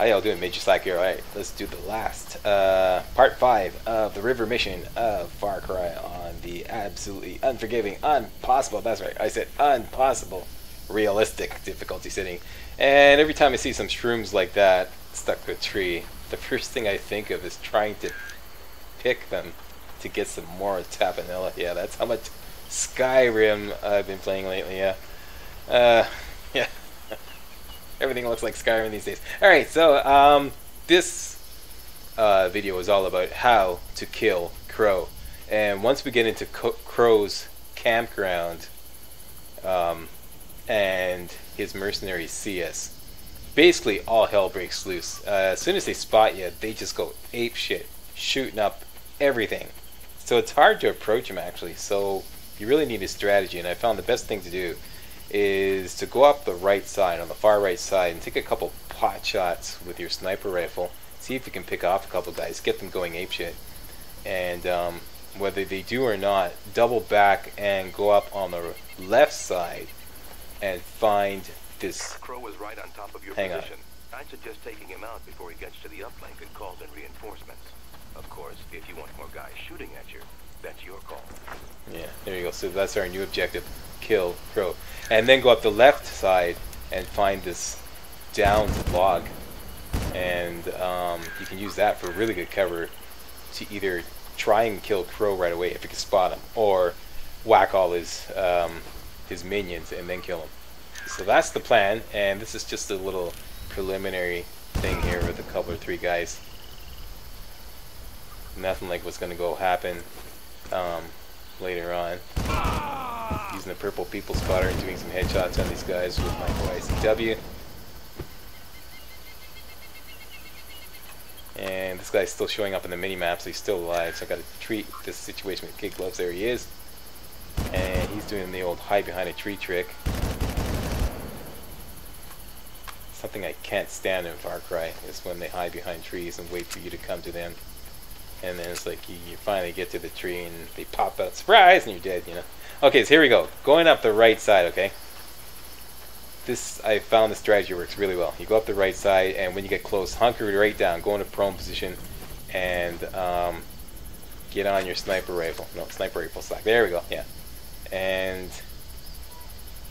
How y'all doing? Major Slack here. Alright, let's do the last, part 5 of the river mission of Far Cry on the absolutely unforgiving, impossible, that's right, I said impossible, realistic difficulty setting. And every time I see some shrooms like that stuck to a tree, the first thing I think of is trying to pick them to get some more tapanilla. Yeah, that's how much Skyrim I've been playing lately, yeah. Yeah. Everything looks like Skyrim these days. Alright, so this video is all about how to kill Crow. And once we get into Crow's campground and his mercenaries see us, basically all hell breaks loose. As soon as they spot you, they just go apeshit, shooting up everything. So it's hard to approach them actually, so you really need a strategy, and I found the best thing to do is to go up the right side, on the far right side, and take a couple pot shots with your sniper rifle, see if you can pick off a couple guys, get them going apeshit, and whether they do or not, double back and go up on the left side and find this. Crow was right on top of your position. I suggest taking him out before he gets to the uplink and calls in reinforcements. Of course, if you want more guys shooting at you, that's your call. Yeah, there you go. So that's our new objective. Kill Crow. And then go up the left side and find this downed log. And you can use that for really good cover to either try and kill Crow right away if you can spot him, or whack all his minions and then kill him. So that's the plan, and this is just a little preliminary thing here with a couple or three guys. Nothing like what's going to go happen later on. Using the purple people spotter and doing some headshots on these guys with my OICW. And this guy's still showing up in the mini-map, so he's still alive, so I gotta treat this situation with kid gloves. There he is. And he's doing the old hide behind a tree trick. Something I can't stand in Far Cry is when they hide behind trees and wait for you to come to them. And then it's like you finally get to the tree and they pop out, surprise, and you're dead, you know. Okay, so here we go. Going up the right side, okay? This, I found this strategy works really well. You go up the right side, and when you get close, hunker right down, go into prone position, and get on your sniper rifle. No, sniper rifle slack. There we go, yeah. And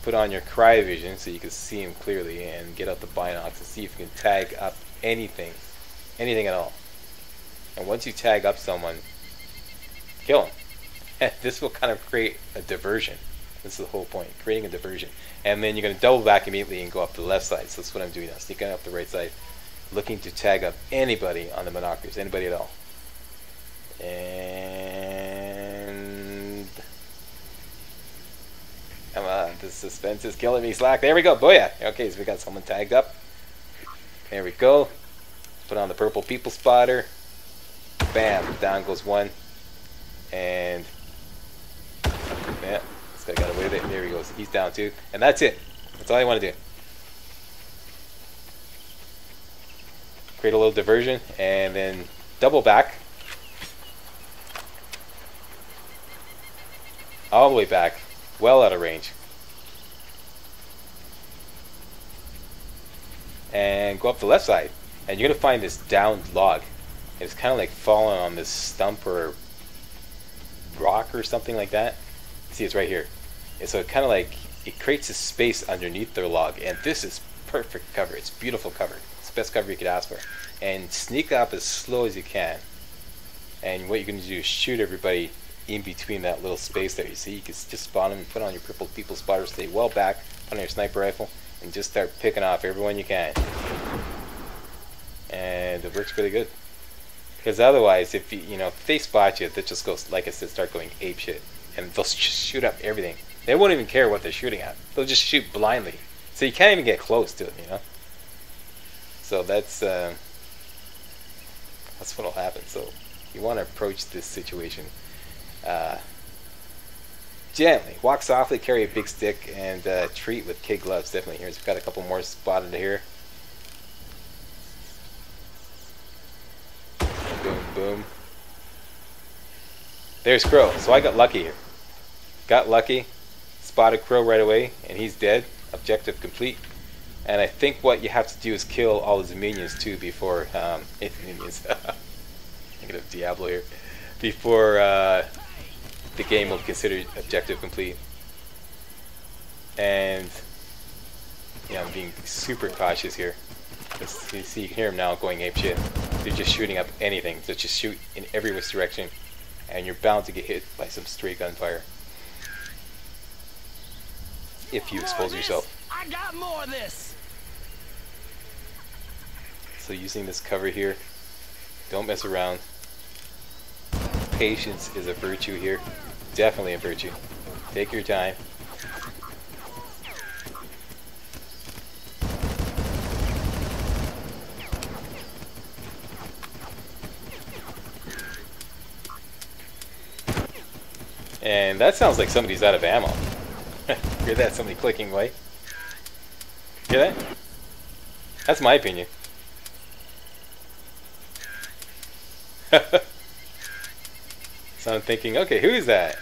put on your cry vision so you can see him clearly, and get out the binocs and see if you can tag up anything. Anything at all. And once you tag up someone, kill him. And this will kind of create a diversion. This is the whole point, creating a diversion. And then you're going to double back immediately and go up the left side. So that's what I'm doing now, sneaking up the right side, looking to tag up anybody on the binoculars, anybody at all. And come on, the suspense is killing me, Slack. There we go, booyah. Okay, so we got someone tagged up. There we go. Put on the purple people spotter. Bam, down goes one. And yeah, this guy got away with it. There he goes. He's down too. And that's it. That's all you want to do. Create a little diversion and then double back. All the way back. Well out of range. And go up the left side. And you're going to find this downed log. It's kind of like falling on this stump or rock or something like that. See, it's right here. And so it kind of like, it creates a space underneath their log. And this is perfect cover. It's beautiful cover. It's the best cover you could ask for. And sneak up as slow as you can. And what you're going to do is shoot everybody in between that little space there. You see, you can just spawn them and put on your purple people spotter, stay well back, put on your sniper rifle, and just start picking off everyone you can. And it works really good. Because otherwise, if if they spot you, they just go, like I said, start going apeshit, and they'll shoot up everything. They won't even care what they're shooting at. They'll just shoot blindly, so you can't even get close to it, you know. So that's what'll happen. So you want to approach this situation gently, walk softly, carry a big stick, and treat with kid gloves. Definitely here. We've got a couple more spotted here. Boom. There's Crow. So I got lucky here. Got lucky. Spotted Crow right away, and he's dead. Objective complete. And I think what you have to do is kill all his minions too before minions. Thinking of Diablo here. Before the game will consider objective complete. And yeah, I'm being super cautious here. You see, you can hear him now going apeshit. They're just shooting up anything. So just shoot in every which direction, and you're bound to get hit by some stray gunfire if you expose yourself. I got more of this. So using this cover here, don't mess around. Patience is a virtue here, definitely a virtue. Take your time. And that sounds like somebody's out of ammo. Hear that? Somebody clicking, right? Hear that? That's my opinion. So I'm thinking, okay, who is that?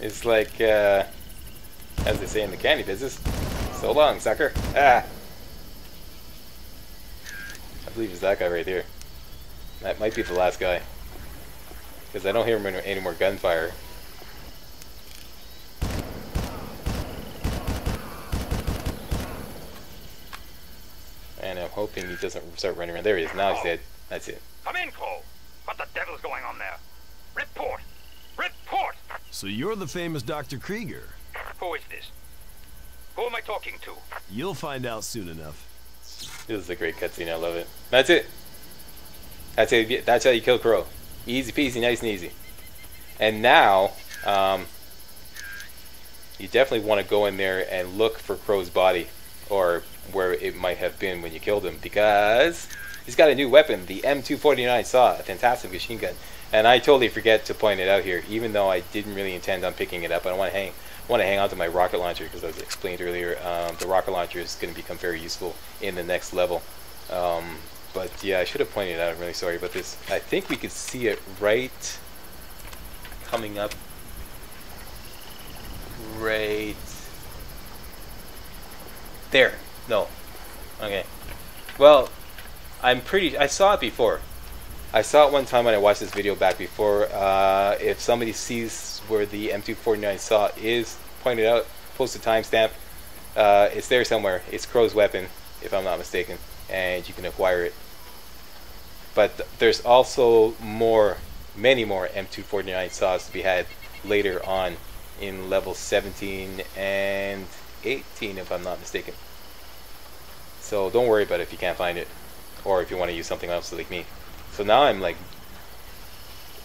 It's like, as they say in the candy business, so long, sucker. Ah! I believe it's that guy right there. That might be the last guy. Because I don't hear any more gunfire. And I'm hoping he doesn't start running around. There he is. Now he's dead. That's it. Come in, Cole. What the devil's going on there? Report! Report! So you're the famous Dr. Krieger. Who is this? Who am I talking to? You'll find out soon enough. This is a great cutscene. I love it. That's it. That's how you kill Crow. Easy peasy, nice and easy. And now, you definitely want to go in there and look for Crow's body, or where it might have been when you killed him, because he's got a new weapon, the M249 Saw, a fantastic machine gun. And I totally forget to point it out here, even though I didn't really intend on picking it up. I want to hang on to my rocket launcher, because as I explained earlier, the rocket launcher is going to become very useful in the next level. But yeah, I should have pointed it out. I'm really sorry about this. I think we could see it right coming up right there. No. Okay. Well, I saw it before. I saw it one time when I watched this video back before. If somebody sees where the M249 Saw is, point it out, post a timestamp. It's there somewhere. It's Crow's weapon, if I'm not mistaken, and you can acquire it. But there's also many more M249 Saws to be had later on in level 17 and 18, if I'm not mistaken. So don't worry about it if you can't find it, or if you want to use something else like me. So now I'm like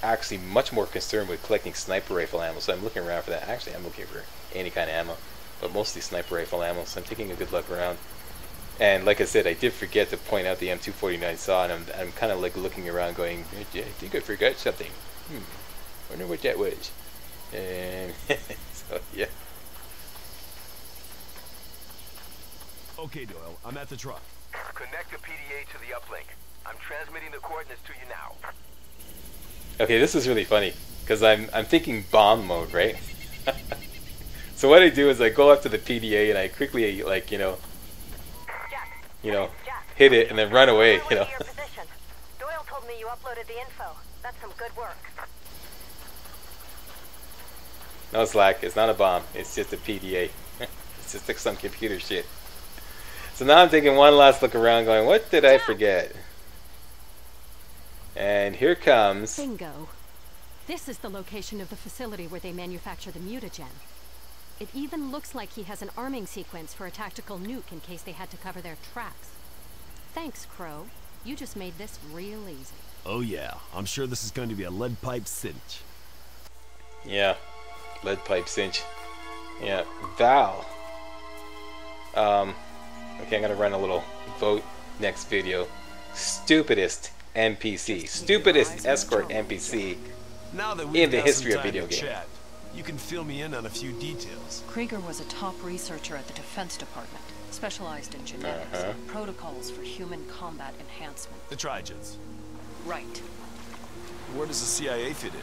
actually much more concerned with collecting sniper rifle ammo, so I'm looking around for that. Actually, I'm looking for any kind of ammo, but mostly sniper rifle ammo, so I'm taking a good look around. And like I said, I did forget to point out the M249 Saw, and I'm kind of like looking around going, I think I forgot something. Wonder what that was. And so, yeah. Okay, Doyle, I'm at the truck. Connect the PDA to the uplink. I'm transmitting the coordinates to you now. Okay, this is really funny, because I'm thinking bomb mode, right? So what I do is I go up to the PDA and I quickly, like, you know, hit it and then run away, you know. Doyle told me you uploaded the info. That's some good work. No, Slack, it's not a bomb. It's just a PDA. It's just like some computer shit. So now I'm taking one last look around going, what did I forget? And here comes... Bingo. This is the location of the facility where they manufacture the mutagen. It even looks like he has an arming sequence for a tactical nuke in case they had to cover their tracks. Thanks, Crow. You just made this real easy. Oh yeah, I'm sure this is going to be a lead pipe cinch. Yeah, lead pipe cinch. Yeah, Val. Okay, I'm gonna run a little vote next video. Stupidest NPC, stupidest escort NPC in the history of video games. You can fill me in on a few details. Krieger was a top researcher at the Defense Department, specialized in genetics and protocols for human combat enhancement. The Trigens. Right. Where does the CIA fit in?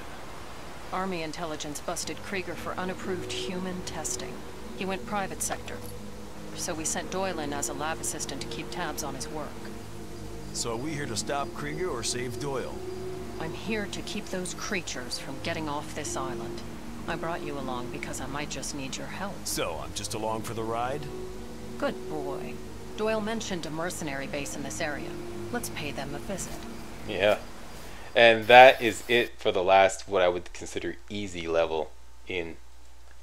Army intelligence busted Krieger for unapproved human testing. He went private sector, so we sent Doyle in as a lab assistant to keep tabs on his work. So are we here to stop Krieger or save Doyle? I'm here to keep those creatures from getting off this island. I brought you along because I might just need your help. So I'm just along for the ride? Good boy. Doyle mentioned a mercenary base in this area. Let's pay them a visit. Yeah. And that is it for the last, what I would consider easy level in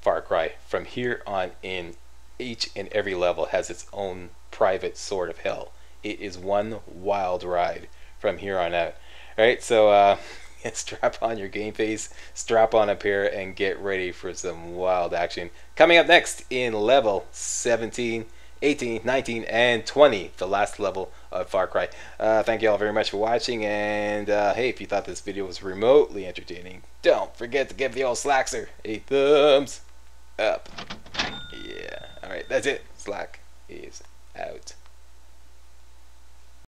Far Cry. From here on in, each and every level has its own private sword of hell. It is one wild ride from here on out. Alright, so strap on your game face, strap on a pair, and get ready for some wild action. Coming up next in level 17, 18, 19, and 20, the last level of Far Cry. Thank you all very much for watching, and hey, if you thought this video was remotely entertaining, don't forget to give the old Slackster a thumbs up. Yeah, alright, that's it. Slack is